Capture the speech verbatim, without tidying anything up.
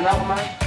Hello, man.